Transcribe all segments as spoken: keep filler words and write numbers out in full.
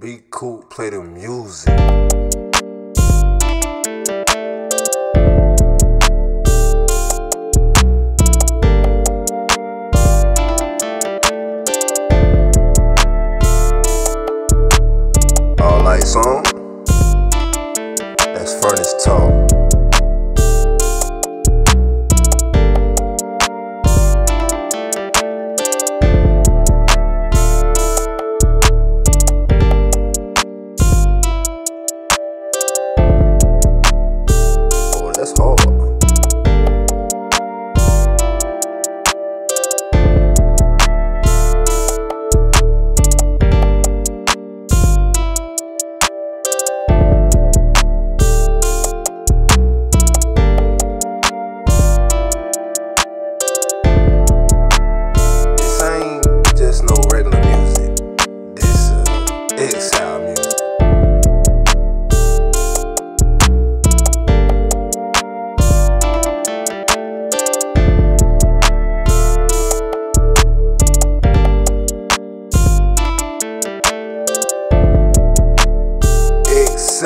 B Coop, play the music. Song? That's Furnace Talk. Oh, that's hard.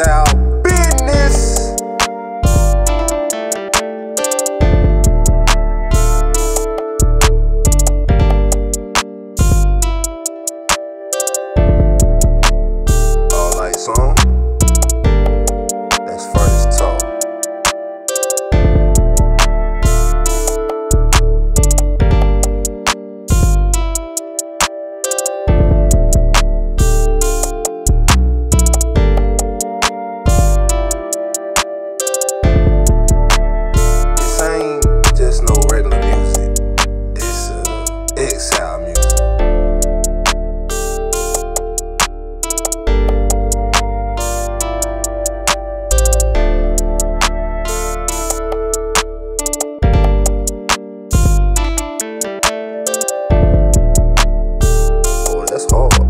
Out business. All night song. That's Furnace Talk. Oh.